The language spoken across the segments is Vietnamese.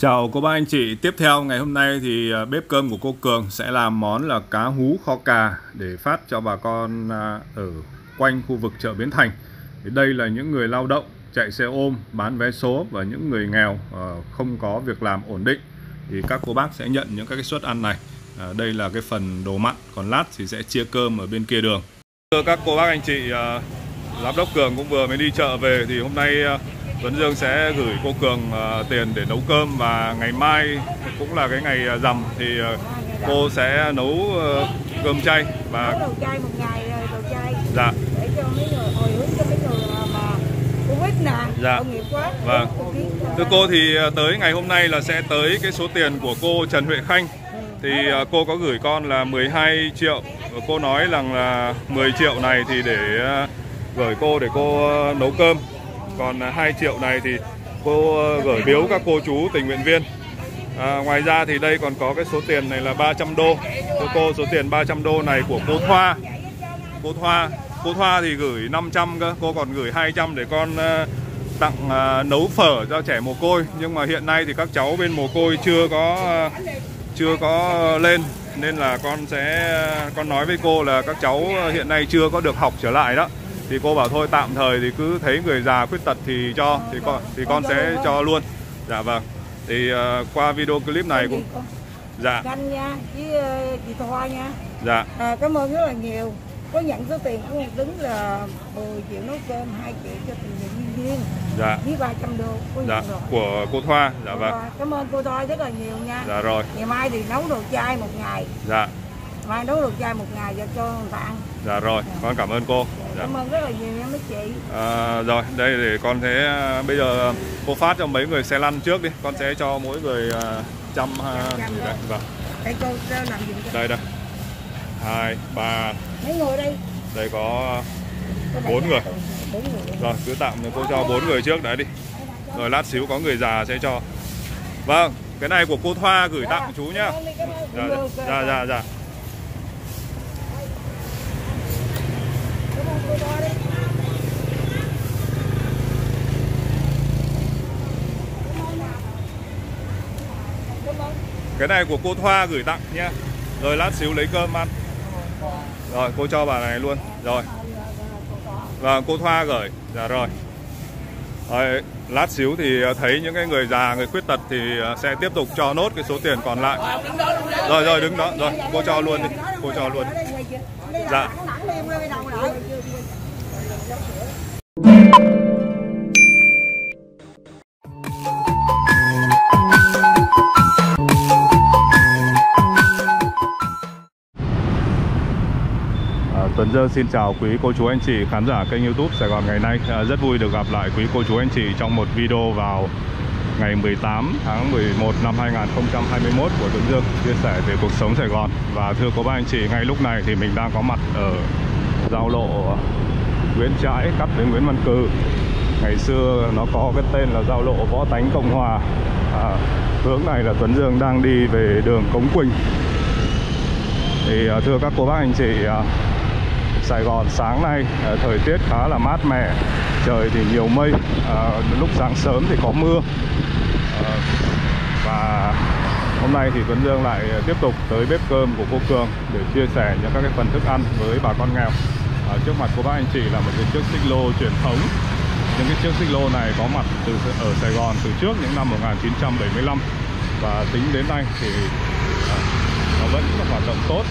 Chào cô bác anh chị, tiếp theo ngày hôm nay thì bếp cơm của cô Cường sẽ làm món là cá hú kho cà để phát cho bà con ở quanh khu vực chợ Bến Thành. Thì đây là những người lao động chạy xe ôm, bán vé số và những người nghèo không có việc làm ổn định thì các cô bác sẽ nhận những các cái suất ăn này. Đây là cái phần đồ mặn, còn lát thì sẽ chia cơm ở bên kia đường. Thưa các cô bác anh chị, Giám đốc Cường cũng vừa mới đi chợ về thì hôm nay Tuấn Dương sẽ gửi cô Cường tiền để nấu cơm, và ngày mai cũng là cái ngày rằm thì cô sẽ nấu cơm chay và nấu đồ chay một ngày rồi, đồ chay. Dạ. Để cho mấy người hồi hướng cho mấy người mà Covid nè, tội nghiệp quá. Vâng. Thưa cô thì tới ngày hôm nay là sẽ tới cái số tiền của cô Trần Huệ Khanh. Thì cô có gửi con là 12 triệu. Cô nói rằng là 10 triệu này thì để gửi cô để cô nấu cơm. Còn 2 triệu này thì cô gửi biếu các cô chú tình nguyện viên. Ngoài ra thì đây còn có cái số tiền này là 300 đô. Thưa cô, số tiền 300 đô này của cô Thoa. Cô Thoa thì gửi 500 cơ, cô còn gửi 200 để con tặng nấu phở cho trẻ mồ côi. Nhưng mà hiện nay thì các cháu bên mồ côi chưa có lên, nên là con nói với cô là các cháu hiện nay chưa có được học trở lại đó. Thì cô bảo thôi tạm thời thì cứ thấy người già khuyết tật thì cho, thì con sẽ cho luôn. Dạ vâng. Thì qua video clip này cũng dạ. Canh nha, với chị Thoa nha. Dạ. Cảm ơn rất là nhiều. Có nhận số tiền của đứng là 10 triệu nấu cơm, 2 triệu cho tình nguyện viên. Dạ. Với 300 đô có dạ. Của cô Thoa. Dạ vâng. Cảm ơn cô Thoa rất là nhiều nha. Dạ rồi. Ngày mai thì nấu đồ chay một ngày. Dạ. Mai nấu đồ chay một ngày và cho người ta ăn. Dạ rồi, dạ. Con cảm ơn cô. Dạ. Cảm ơn rất là nhiều nha mấy chị. Rồi, đây để con thế bây giờ cô phát cho mấy người xe lăn trước đi. Con sẽ cho mỗi người 100 gì đấy. Vâng. Đây cô làm gì đây? Đây 2, 3. Mấy người đây? Đây có 4 người. 4 người. Rồi, cứ tạm cô cho 4 người trước đấy đi. Rồi lát xíu có người già sẽ cho. Vâng, cái này của cô Thoa gửi dạ. Tặng chú nhá. Dạ dạ dạ. Dạ. Cái này của cô Thoa gửi tặng nha. Rồi lát xíu lấy cơm ăn. Rồi cô cho bà này luôn. Rồi. Và cô Thoa gửi. Dạ rồi. Rồi lát xíu thì thấy những cái người già, người khuyết tật thì sẽ tiếp tục cho nốt cái số tiền còn lại. Rồi rồi đứng đó. Rồi cô cho luôn đi. Cô cho luôn. Dạ. Tuấn Dương xin chào quý cô chú anh chị khán giả kênh YouTube Sài Gòn ngày nay. Rất vui được gặp lại quý cô chú anh chị trong một video vào ngày 18 tháng 11 năm 2021 của Tuấn Dương chia sẻ về cuộc sống Sài Gòn. Và thưa cô bác anh chị, ngay lúc này thì mình đang có mặt ở giao lộ Nguyễn Trãi cắt đến Nguyễn Văn Cừ. Ngày xưa nó có cái tên là giao lộ Võ Tánh Cộng Hòa. Hướng này là Tuấn Dương đang đi về đường Cống Quỳnh. Thì thưa các cô bác anh chị, Sài Gòn sáng nay thời tiết khá là mát mẻ, trời thì nhiều mây, lúc sáng sớm thì có mưa. Và hôm nay thì Tuấn Dương lại tiếp tục tới bếp cơm của cô Cường để chia sẻ những các cái phần thức ăn với bà con nghèo. Trước mặt của bác anh chị là một cái chiếc xích lô truyền thống. Những cái chiếc xích lô này có mặt ở Sài Gòn từ trước những năm 1975 và tính đến nay thì nó vẫn hoạt động tốt.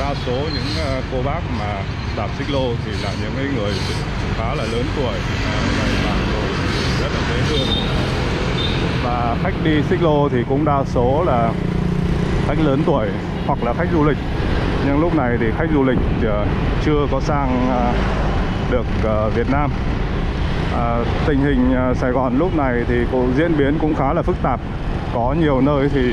Đa số những cô bác mà đạp xích lô thì là những người khá là lớn tuổi, rất là dễ thương, và khách đi xích lô thì cũng đa số là khách lớn tuổi hoặc là khách du lịch. Nhưng lúc này thì khách du lịch chưa có sang được Việt Nam. Tình hình Sài Gòn lúc này thì cũng diễn biến cũng khá là phức tạp. Có nhiều nơi thì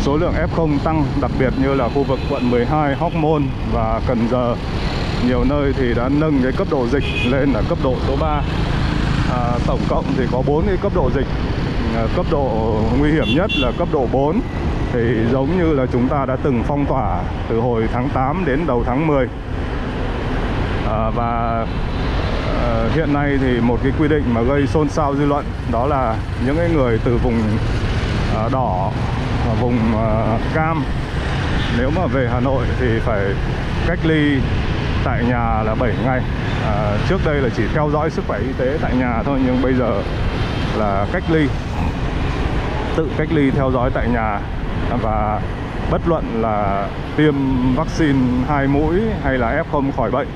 số lượng F0 tăng, đặc biệt như là khu vực quận 12, Hóc Môn và Cần Giờ. Nhiều nơi thì đã nâng cái cấp độ dịch lên là cấp độ số 3. Tổng cộng thì có 4 cái cấp độ dịch. Cấp độ nguy hiểm nhất là cấp độ 4. Thì giống như là chúng ta đã từng phong tỏa từ hồi tháng 8 đến đầu tháng 10. Và hiện nay thì một cái quy định mà gây xôn xao dư luận đó là những cái người từ vùng đỏ và vùng cam. Nếu mà về Hà Nội thì phải cách ly tại nhà là 7 ngày. Trước đây là chỉ theo dõi sức khỏe y tế tại nhà thôi, nhưng bây giờ là cách ly, tự cách ly theo dõi tại nhà. Và bất luận là tiêm vaccine 2 mũi hay là F0 khỏi bệnh.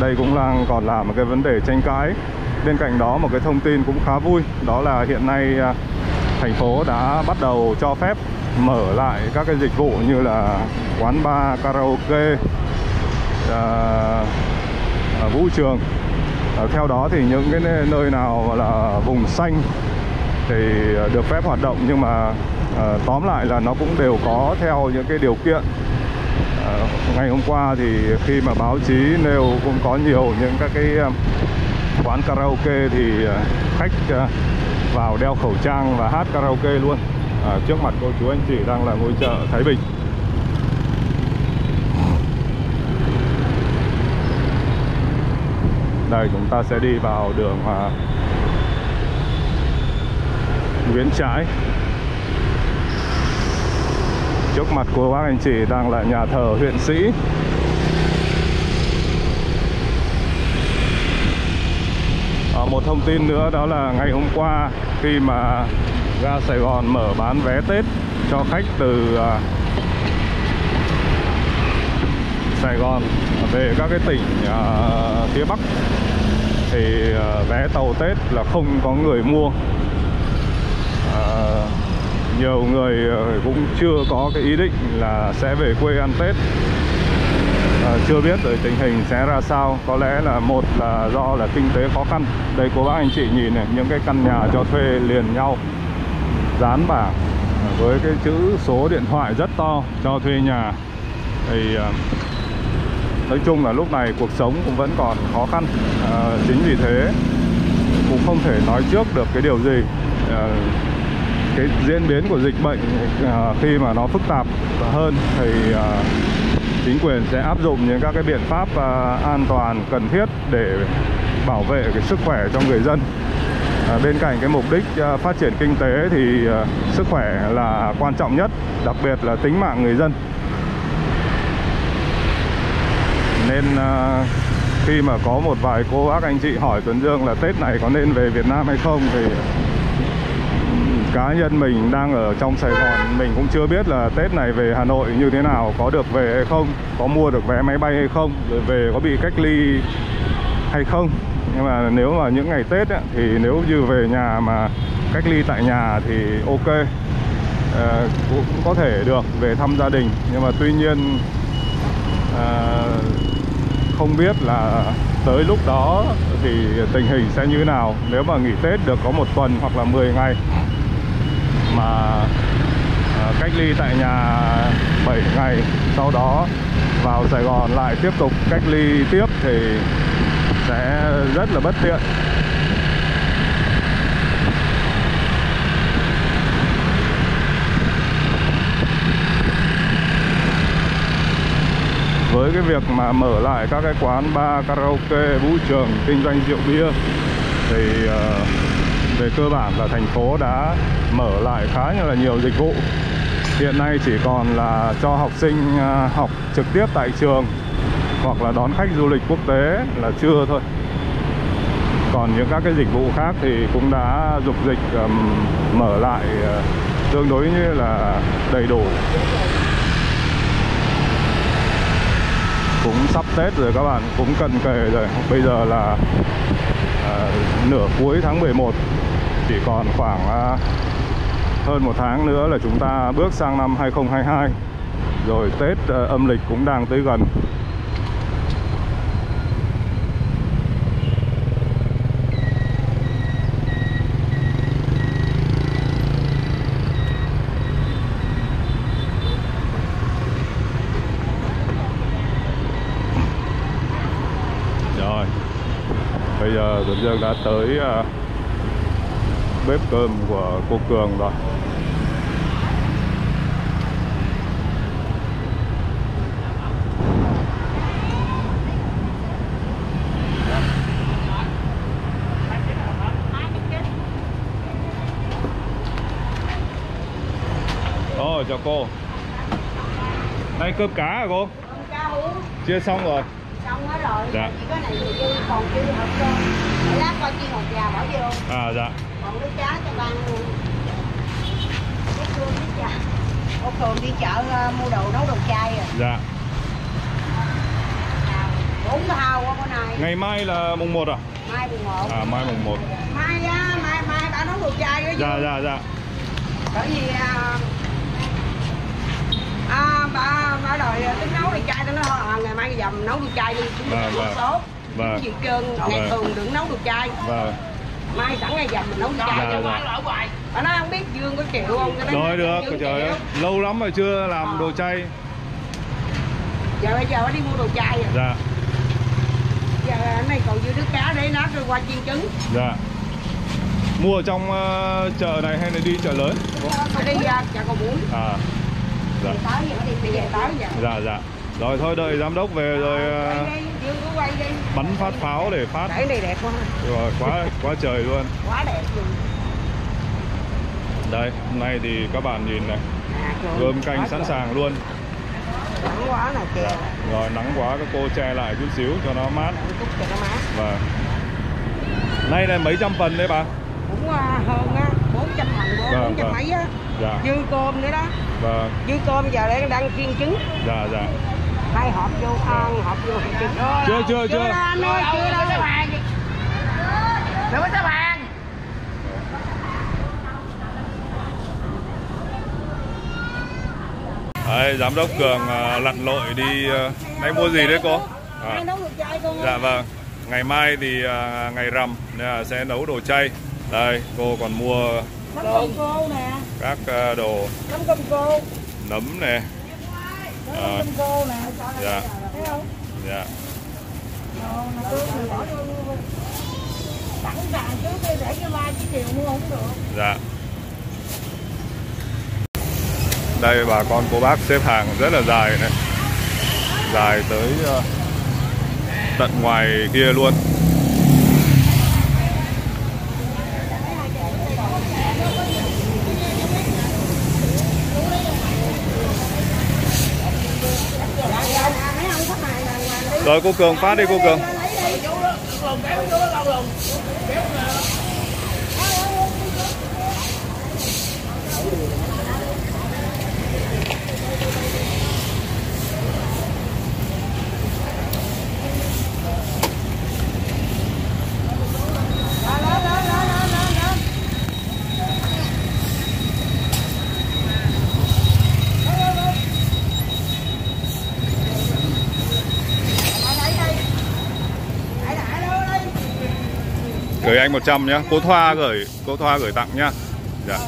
Đây cũng đang còn là một cái vấn đề tranh cãi. Bên cạnh đó một cái thông tin cũng khá vui, đó là hiện nay thành phố đã bắt đầu cho phép mở lại các cái dịch vụ như là quán bar, karaoke, vũ trường. Theo đó thì những cái nơi nào là vùng xanh thì được phép hoạt động, nhưng mà tóm lại là nó cũng đều có theo những cái điều kiện. Ngày hôm qua thì khi mà báo chí nêu cũng có nhiều những các cái quán karaoke thì khách vào đeo khẩu trang và hát karaoke luôn. Trước mặt cô chú anh chị đang là ngôi chợ Thái Bình. Đây, chúng ta sẽ đi vào đường Nguyễn Trãi. Trước mặt cô bác anh chị đang là nhà thờ Huyện Sĩ. Một thông tin nữa đó là ngày hôm qua khi mà ga Sài Gòn mở bán vé Tết cho khách từ Sài Gòn về các cái tỉnh phía Bắc thì vé tàu Tết là không có người mua. Nhiều người cũng chưa có cái ý định là sẽ về quê ăn Tết. Chưa biết rồi tình hình sẽ ra sao. Có lẽ là một là do là kinh tế khó khăn. Đây cô bác anh chị nhìn này, những cái căn nhà cho thuê liền nhau, dán bảng với cái chữ số điện thoại rất to cho thuê nhà. Thì nói chung là lúc này cuộc sống cũng vẫn còn khó khăn. Chính vì thế cũng không thể nói trước được cái điều gì. Cái diễn biến của dịch bệnh khi mà nó phức tạp hơn thì chính quyền sẽ áp dụng những các cái biện pháp an toàn cần thiết để bảo vệ cái sức khỏe cho người dân. Bên cạnh cái mục đích phát triển kinh tế thì sức khỏe là quan trọng nhất, đặc biệt là tính mạng người dân. Nên khi mà có một vài cô bác anh chị hỏi Tuấn Dương là Tết này có nên về Việt Nam hay không, thì cá nhân mình đang ở trong Sài Gòn, mình cũng chưa biết là Tết này về Hà Nội như thế nào, có được về hay không, có mua được vé máy bay hay không, rồi về có bị cách ly hay không. Nhưng mà nếu mà những ngày Tết ấy, thì nếu như về nhà mà cách ly tại nhà thì ok, cũng có thể được về thăm gia đình. Nhưng mà tuy nhiên không biết là tới lúc đó thì tình hình sẽ như thế nào. Nếu mà nghỉ Tết được có 1 tuần hoặc là 10 ngày mà cách ly tại nhà 7 ngày, sau đó vào Sài Gòn lại tiếp tục cách ly tiếp thì sẽ rất là bất tiện. Với cái việc mà mở lại các cái quán bar, karaoke, vũ trường, kinh doanh rượu bia thì về cơ bản là thành phố đã mở lại khá là nhiều dịch vụ. Hiện nay chỉ còn là cho học sinh học trực tiếp tại trường hoặc là đón khách du lịch quốc tế là chưa thôi. Còn những các cái dịch vụ khác thì cũng đã dục dịch mở lại tương đối như là đầy đủ. Cũng sắp Tết rồi các bạn, cũng cận kề rồi. Bây giờ là nửa cuối tháng 11, chỉ còn khoảng hơn 1 tháng nữa là chúng ta bước sang năm 2022. Rồi Tết âm lịch cũng đang tới gần. Bây giờ Tuấn Dương đã tới bếp cơm của cô Cường rồi. Rồi, chào cô. Đây cơm cá hả cô? Cơm cá uống. Chưa xong rồi. Xong hết rồi. Dạ. Chỉ có này thì dư, còn dư hộp cơm. Lát coi chiên hột gà bỏ vô. À dạ. Còn nước cá cho bạn luôn. Cái cơm với chà. Cô Cường đi chợ mua đồ nấu đồ chay rồi. Dạ. Bún hàu qua con này. Ngày mai là mùng 1 à? Mai mùng 1. À mai mùng 1. Mai á, mai bà nấu đồ chay đó chứ. Dạ dạ dạ. Bởi vì bà đòi tính nấu đồ chay, nó ngày mai dầm nấu đồ chay đi cũng được tốt. Vâng. Nhiều trơn, ngày thường đừng nấu đồ chay. Vâng. Mai sẵn ngày dầm mình nấu đồ chay cho bà lỡ hoài. Bà nói không biết Dương có chịu không? Rồi được, trời ơi. Lâu lắm rồi chưa làm đồ chay. Giờ bây giờ bà đi mua đồ chay rồi. Dạ. Giờ này còn dư nước cá để nát rồi qua chiên trứng. Dạ. Mua ở trong chợ này hay là đi chợ lớn? Phải đi chợ Cầu Muốn. À. Dạ. Đi về tới vậy. Dạ dạ. Rồi thôi đợi giám đốc về rồi bắn phát pháo để phát. Cái này đẹp quá. Rồi quá trời luôn. Quá đẹp luôn. Đây, hôm nay thì các bạn nhìn này. Cơm canh sẵn sàng luôn. Nắng quá này kìa. Dạ. Rồi nắng quá các cô che lại chút xíu cho nó mát. Cho nó mát. Vâng. Nay là mấy trăm phần đấy bà? Cũng hơn á, 400 phần, 400 mấy á. Dạ. Dư cơm nữa đó. Vâng. Dư cơm giờ để đang chiên trứng. Dạ dạ. Hai hộp vô ăn, hộp vô trứng. Chưa đâu, anh ơi, chưa đâu. Đừng có xếp hàng. Đấy, giám đốc Cường lặn lội đi nay mua gì đấy cô? À. Dạ vâng. Ngày mai thì ngày rằm nên là sẽ nấu đồ chay. Đây cô còn mua các đồ nấm nè. À. Dạ. Dạ. Dạ. Đây bà con cô bác xếp hàng rất là dài này, dài tới tận ngoài kia luôn. Rồi cô Cường phát đi cô Cường. Gửi anh 100 nhá, cô Thoa gửi tặng nhá. Dạ.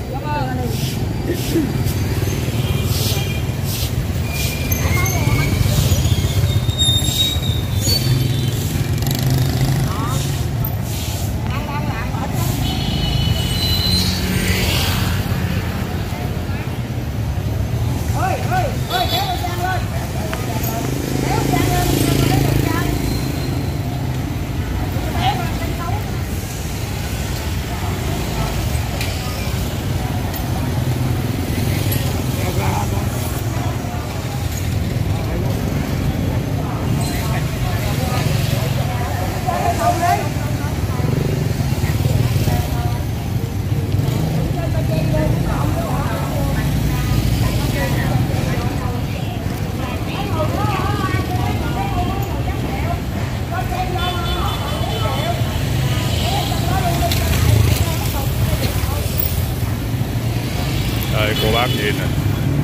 Đây, cô bác nhìn này,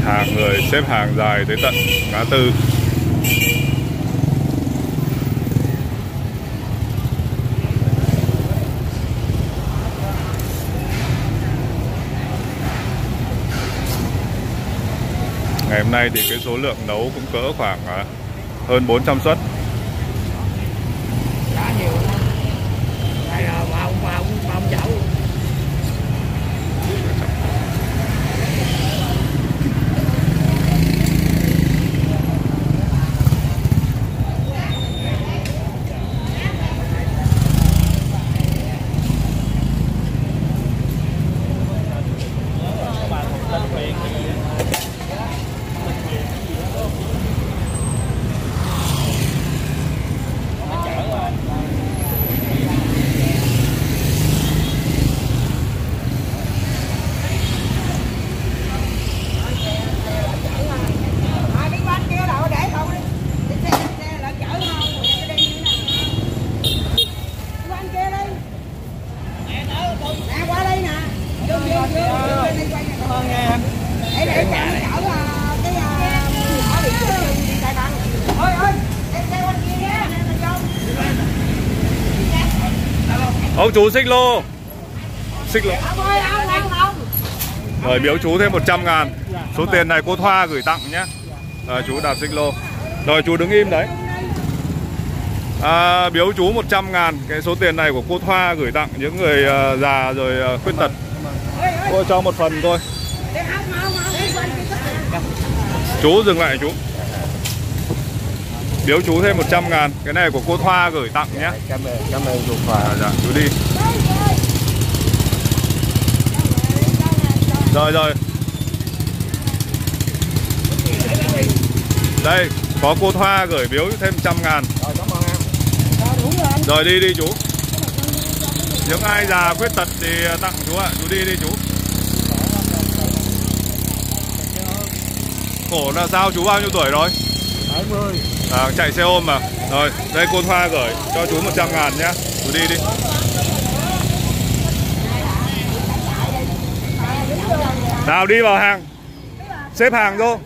hàng người xếp hàng dài tới tận ngã tư. Ngày hôm nay thì cái số lượng nấu cũng cỡ khoảng hơn 400 suất. Cá nhiều. Đây là mà ông cháu. Để chở cái nhỏ bị chạy bằng. Ôi ơi, em theo anh kia nha. Ông chú xích lô. Xích lô. Rồi biếu chú thêm 100.000. Số tiền này cô Thoa gửi tặng nhé. Rồi chú đạp xích lô. Rồi chú đứng im đấy. À, biếu chú 100.000 cái số tiền này của cô Thoa gửi tặng những người già rồi khuyết tật. Cô cho một phần thôi. Chú dừng lại chú. Biếu chú thêm 100.000. Cái này của cô Thoa gửi tặng nhé. Cảm ơn chú Thoa. Dạ chú đi. Rồi rồi. Đây có cô Thoa gửi biếu thêm 100.000. Rồi đi đi chú. Những ai già khuyết tật thì tặng chú ạ. Chú đi đi chú. Khổ là sao chú bao nhiêu tuổi rồi? 70. À, chạy xe ôm mà. Rồi đây cô Thoa gửi cho chú 100.000 nhé. Chú đi đi. Nào đi vào hàng. Xếp hàng vô.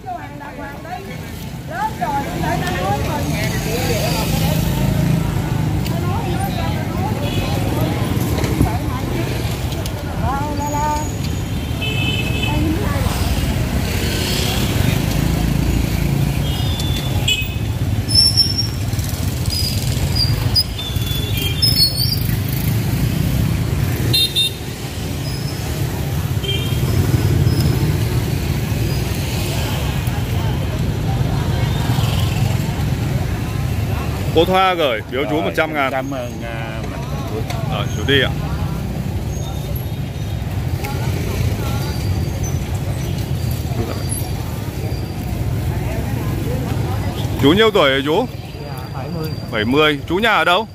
Cô Thoa gửi biếu chú 100.000. Cảm ơn chú đi ạ. Chú nhiêu tuổi rồi chú? 70. 70. Chú nhà ở đâu?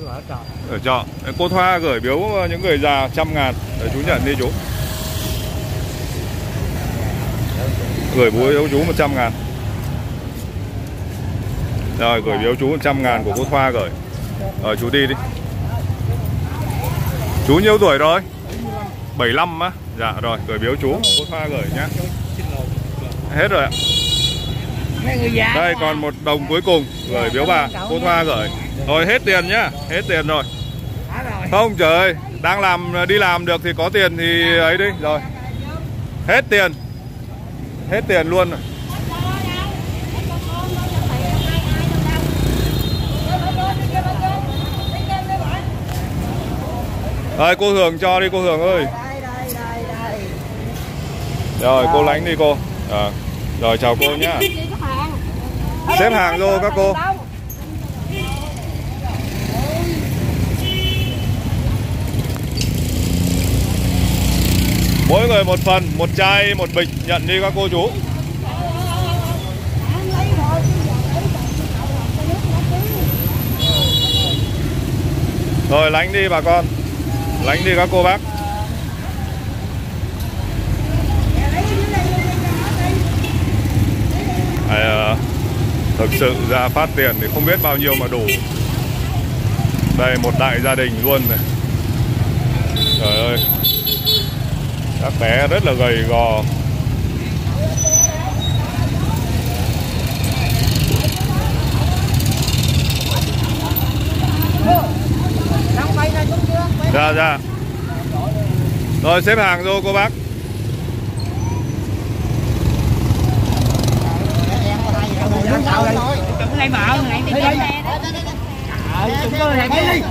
Chú ở trọ. Ở trọ. Cô Thoa gửi biếu những người già 100.000. Để chú nhận đi chú. Gửi biếu chú 100.000. Rồi gửi biếu chú 100.000 của cô Thoa gửi. Rồi chú đi đi. Chú nhiêu tuổi rồi? 75 á. Dạ rồi gửi biếu chú cô Thoa gửi nhá. Hết rồi ạ. Đây còn 1 đồng cuối cùng gửi biếu bà cô Thoa gửi. Rồi hết tiền nhá. Hết tiền rồi. Không trời ơi, đang làm đi làm được thì có tiền thì ấy đi. Rồi. Hết tiền. Hết tiền luôn rồi. Đây cô Hường cho đi cô Hường ơi. Rồi cô lánh đi cô. À, rồi chào cô nhá. Xếp hàng vô các cô. Mỗi người 1 phần, 1 chai, 1 bịch nhận đi các cô chú. Rồi lánh đi bà con. Lánh đi các cô bác. À, thực sự ra phát tiền thì không biết bao nhiêu mà đủ. Đây một đại gia đình luôn này. Trời ơi. Các bé rất là gầy gò. Ra ra. Rồi xếp hàng vô cô bác.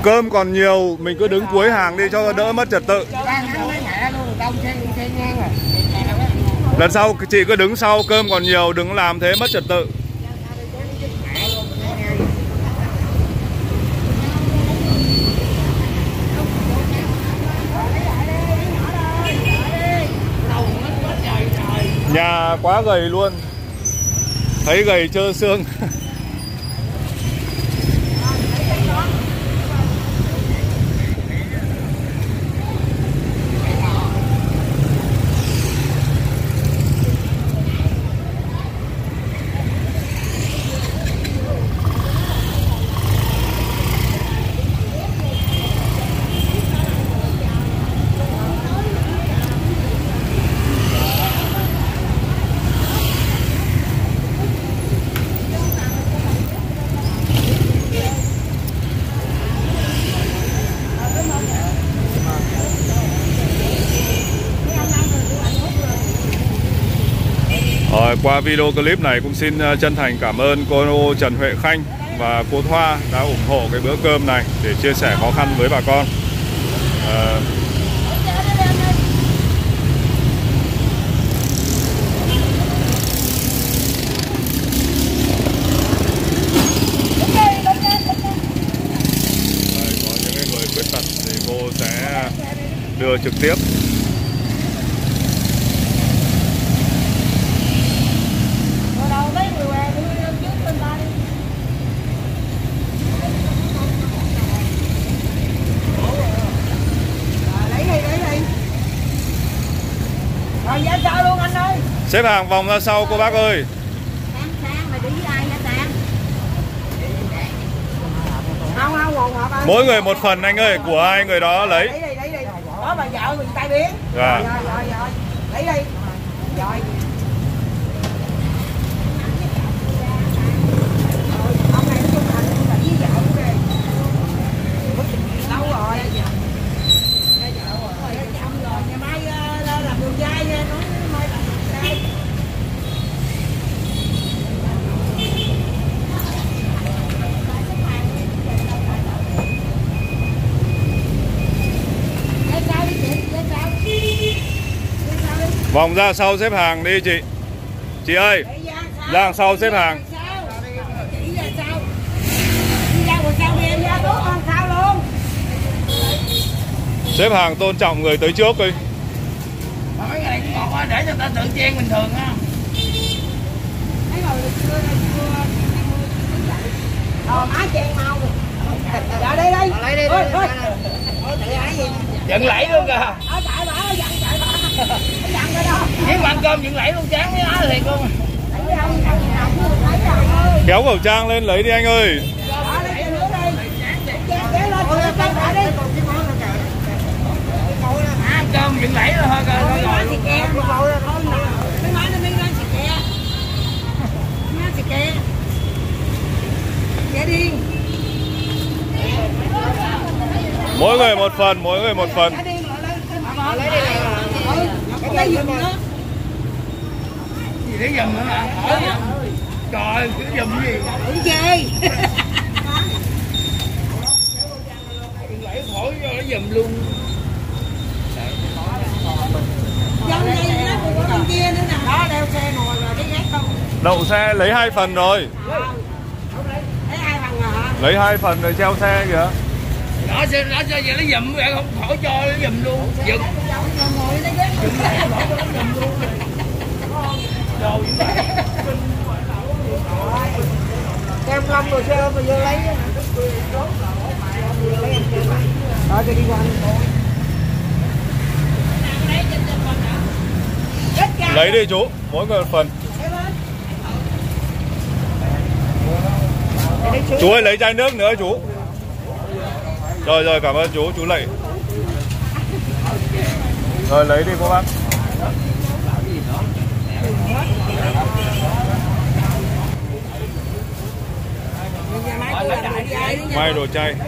Cơm còn nhiều, mình cứ đứng cuối hàng đi cho đỡ mất trật tự. Lần sau chị cứ đứng sau, cơm còn nhiều, đừng làm thế mất trật tự. Nhà quá gầy luôn. Thấy gầy trơ xương. Qua video clip này cũng xin chân thành cảm ơn cô Trần Huệ Khanh và cô Thoa đã ủng hộ cái bữa cơm này để chia sẻ khó khăn với bà con. Đưa trực tiếp. Xếp hàng vòng ra sau cô bác ơi. Mỗi người một phần anh ơi, của ai người đó lấy. Đó mà vợ mình tay biến. Dạ. Rồi. Lấy đi. Rồi. Ông này nó thành với vợ kìa. Lâu rồi. Cái vợ rồi, chậm rồi, ngày mai làm đường dây nha, nó mai làm đường dây. Vòng ra sau xếp hàng đi chị. Chị ơi, ra sau xếp hàng. Xếp hàng tôn trọng người tới trước đi. Cái này cũng ngọt quá, để cho ta tự chen bình thường á. Dựng lẫy luôn kìa. Nếu mà ăn cơm dựng lẫy luôn, chán với nó thiệt luôn. Kéo khẩu trang lên lấy đi anh ơi. Ăn cơm dựng lẫy thôi đi. Mỗi người một phần, mỗi người một phần. Cái gì nữa? Gì để giùm nữa hả? Trời, cứ giùm cái gì? Đi chơi. Lấy khỏi cho nó giùm luôn. Giùm này nó còn có bên kia nữa nè. Đó đeo xe ngồi rồi cái gác không. Đậu xe lấy 2 phần rồi. Lấy 2 phần rồi hả? Lấy 2 phần rồi treo xe kìa. Đó xe nó giùm vậy không khỏi cho nó giùm luôn. Giùm. Em không rồi xe mà vô lấy. Đó cho đi qua. Lấy đi chú, mỗi người một phần. Chú ơi lấy chai nước nữa chú. Rồi cảm ơn chú lệ. Rồi lấy đi cô bác. Mai đồ chay. Rồi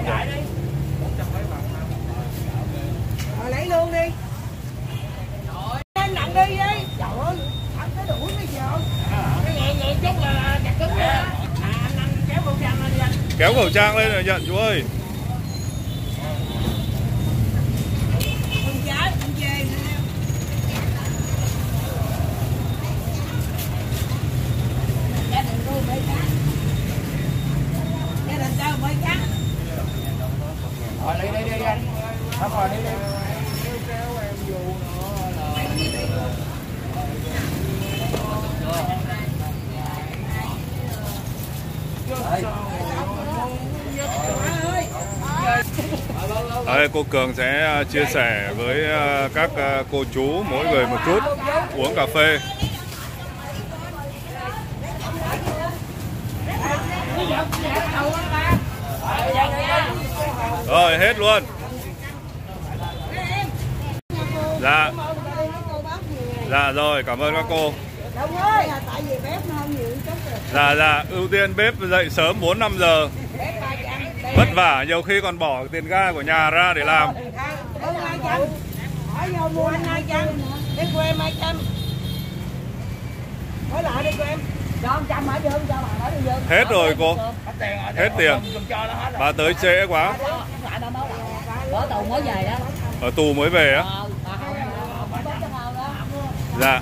lấy luôn đi. Lên nặng đi đi. Trời ơi, ăn cái đuổi bây giờ. Cái người chút là chặt cứng nha. Anh kéo khẩu trang lên đi anh. Kéo khẩu trang lên rồi nhận chú ơi. Đây, cô Cường sẽ chia sẻ với các cô chú mỗi người một chút uống cà phê. Rồi hết luôn. Dạ rồi, cảm ơn các cô. Dạ, ưu tiên bếp dậy sớm 4-5 giờ. Vất vả, nhiều khi còn bỏ tiền ga của nhà ra để làm. Hỏi lại đi cho em. Cho 100 hả? Cho không cho bà nói đi. Hết rồi cô. Hết tiền. Bà tới trễ quá. Ở tù mới về á. Ở tù mới về á. Dạ.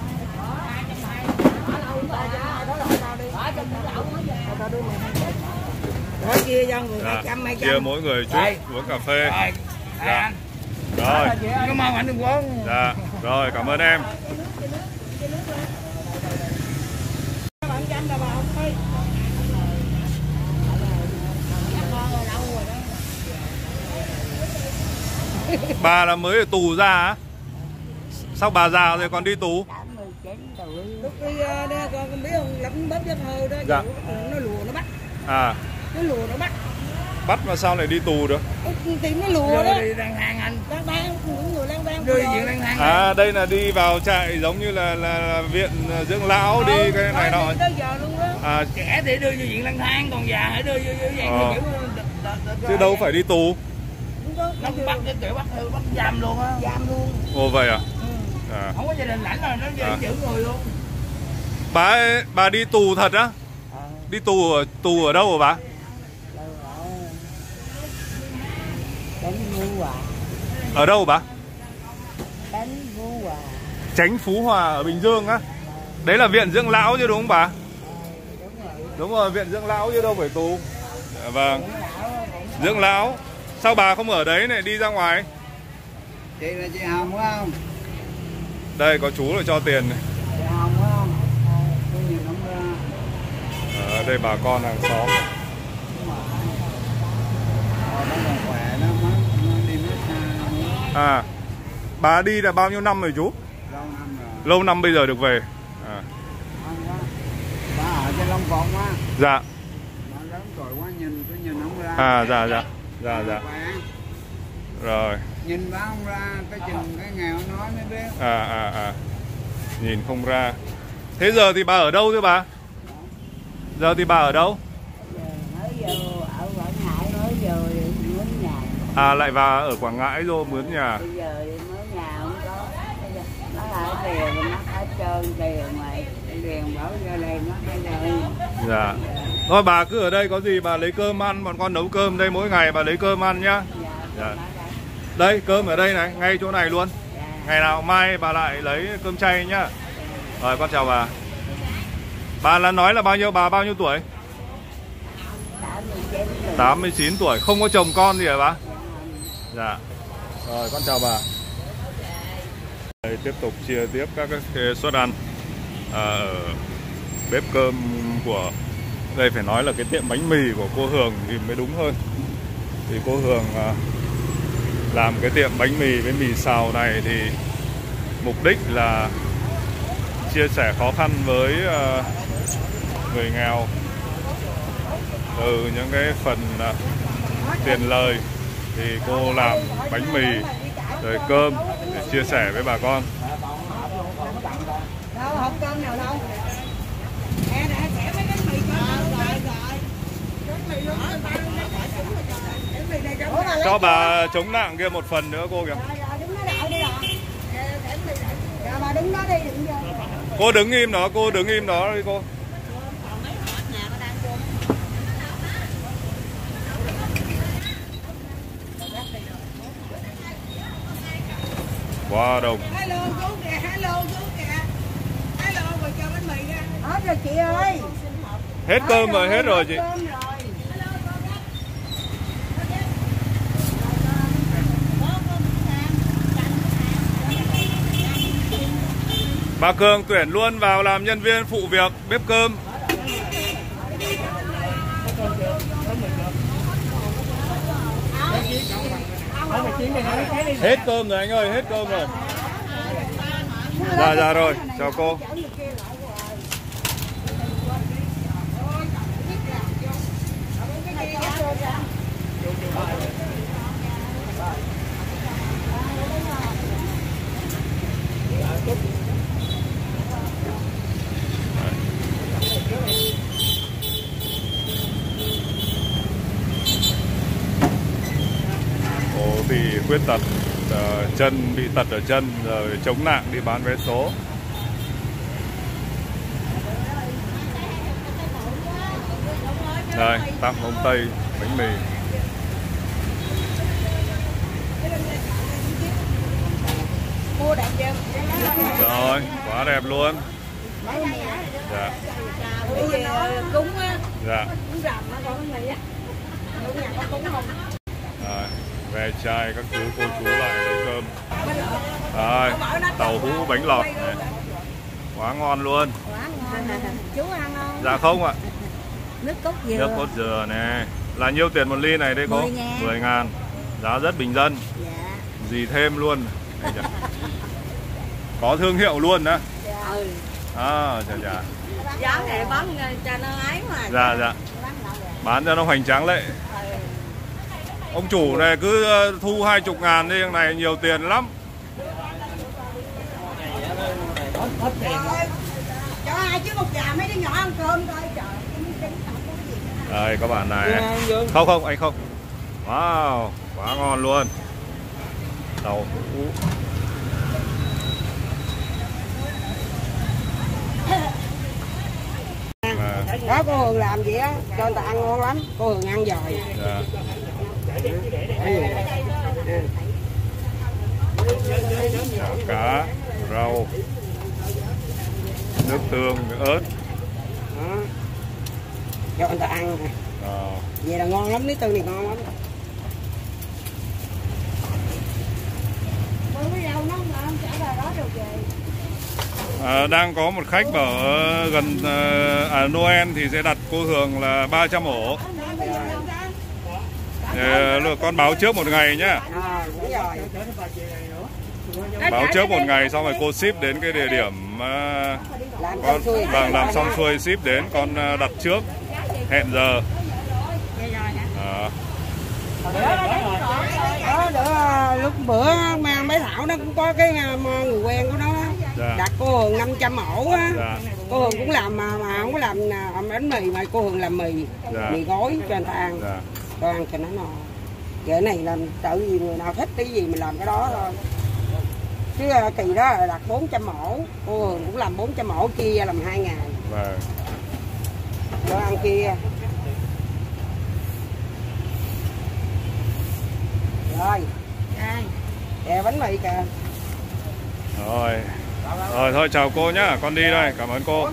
Chia cho người dạ. 200, 200. Chia mỗi người chút uống cà phê. Dạ. Rồi. Dạ. Rồi cảm ơn em. Bà là mới ở tù ra á? Sao bà già rồi còn đi tù? Lúc đi con không biết không, lắm bóp giấc hơ đó, dạ. Nó lùa nó bắt. À. Nó lùa nó bắt. Bắt mà sao lại đi tù được? Tìm nó lùa đó. Đi lang thang anh. Lang thang, những người lang thang. Đi diện lang thang. À đây là đi vào trại giống như là viện dưỡng lão đi cái này nọ. À trẻ thì đưa vô viện lang thang, còn già hãy đưa vô dạng kiểu chứ đâu phải đi tù. Nó bắt cái kiểu bắt bắt giam luôn á. Giam luôn. Ồ vậy à? Ừ. À. Không có gia đình lãnh rồi nó về chữ người luôn. Bà đi tù thật á? À. Đi tù ở đâu hả bà? Ở đâu bà? Chánh Phú Hòa ở Bình Dương á. Đấy là viện dưỡng lão chứ đúng không bà? À, đúng rồi, viện dưỡng lão chứ đâu phải tù. Dạ, vâng. Dưỡng lão. Sao bà không ở đấy này đi ra ngoài? Chị là chị Hồng đúng không? Đây có chú là cho tiền này. Chị Hồng đúng không? À, đây bà con hàng xóm. À, bà đi là bao nhiêu năm rồi chú? Lâu năm rồi. Lâu năm bây giờ được về. À. Bà ở trên Long Vọng á. Dạ. Bà lớn tuổi quá nhìn không ra. À dạ dạ. Dạ dạ. Rồi. Nhìn bà không ra cái chừng cái nghèo nói mới biết. À. Nhìn không ra. Thế giờ thì bà ở đâu thế bà? Giờ thì bà ở đâu? À lại bà ở Quảng Ngãi rồi mướn nhà. Bây giờ mới nhà không có. Nó lại tiền nó hết trơn tiền mày. Tiền bảo ra đây nó hay đây. Dạ. Thôi bà cứ ở đây có gì bà lấy cơm ăn, bọn con nấu cơm đây mỗi ngày bà lấy cơm ăn nhá. Dạ. Đây cơm ở đây này, ngay chỗ này luôn. Ngày nào mai bà lại lấy cơm chay nhá. Rồi con chào bà. Bà là nói là bao nhiêu tuổi? 89 tuổi, không có chồng con gì hả bà? Dạ. Rồi con chào bà. Đây, tiếp tục chia tiếp các cái suất ăn ở bếp cơm của đây, phải nói là cái tiệm bánh mì của cô Hường thì mới đúng hơn. Thì cô Hường làm cái tiệm bánh mì với mì xào này thì mục đích là chia sẻ khó khăn với người nghèo từ những cái phần tiền lời. Thì cô làm bánh mì rồi cơm để chia sẻ với bà con. Đâu không cơm nào đâu. Em đã xẻ mấy bánh mì cho rồi. Cho bà chống nạng kia một phần nữa cô kìa. Cô đứng im đó, đi cô. Quá đông. Hello chú kìa, hello rồi cho bánh mì ra. Hết rồi chị ơi. Hết cơm rồi, chị. Bà Cường tuyển luôn vào làm nhân viên phụ việc bếp cơm. Hết cơm rồi anh ơi, hết cơm rồi. Dạ rồi, chào cô. Khuyết tật chân, bị tật ở chân rồi chống nạng đi bán vé số. Rồi, tăm công ty bánh mì. Rồi, quá đẹp luôn. Dạ. Cúng á. Dạ. Rồi, về trai các chú cô chú lại lấy cơm. Rồi, tàu hũ bánh lọt này. Quá ngon luôn. Chú ăn không? Dạ không ạ. Nước cốt dừa nè. Là nhiêu tiền một ly này đây cô? 10.000. Giá rất bình dân. Dạ. Gì thêm luôn. Có thương hiệu luôn đó. Dạ. À, dạ, dạ. Giá này bán cho nó ấy mà. Dạ, dạ. Bán cho nó hoành tráng lệ. Ông chủ này cứ thu 20.000 đi, này nhiều tiền lắm. Cho ai chứ một trà mấy đứa nhỏ ăn cơm thôi trời. Đây các bạn này. Không anh không. Wow, quá ngon luôn. Tàu hũ. Đó cô Hường làm vậy á, cho người ta ăn ngon lắm, cô Hường ăn giỏi. Dạ. Cá, rau, nước tương, ớt. Đó. Cho người ta ăn. Vậy là ngon lắm, nước tương này ngon lắm. À, đang có một khách bảo gần Noel thì sẽ đặt cô Hường là 300 ổ. Con báo trước một ngày nhá. Báo trước một ngày xong rồi cô ship đến cái địa điểm con làm xong xuôi ship đến, con đặt trước hẹn giờ. Lúc bữa mà mấy Thảo nó cũng có cái người quen của nó. Dạ. Đặt cô Hường 500 ổ á. Dạ. Cô Hường cũng làm mà không có làm bánh mì mà cô Hường làm mì. Dạ. Mì gói cho người ta ăn. Dạ. Cô ăn cho nó no. Vậy này làm tự gì người nào thích cái gì mình làm cái đó thôi. Chứ kỳ đó là đặt 400 ổ, cô Hường cũng làm 400 ổ kia làm 2 ngày. Vâng. Dạ. Đó ăn kia. Rồi. Ai? Kìa bánh mì kìa. Rồi. Rồi thôi chào cô nhá, con đi đây, cảm ơn cô.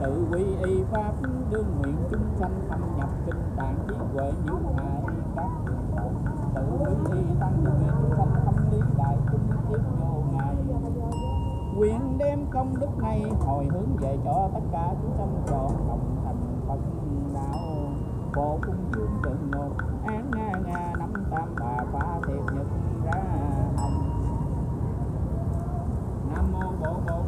Tự quý y tăng người tăng tâm lý đại chúng tiếp đem công đức này hồi hướng về cho tất cả chúng sanh trọn lòng thành Phật đạo. Bộ cung dương từng một án nga nga nắm tam bà phá thiệt nhật ra hồng. Nam mô Bộ Bộ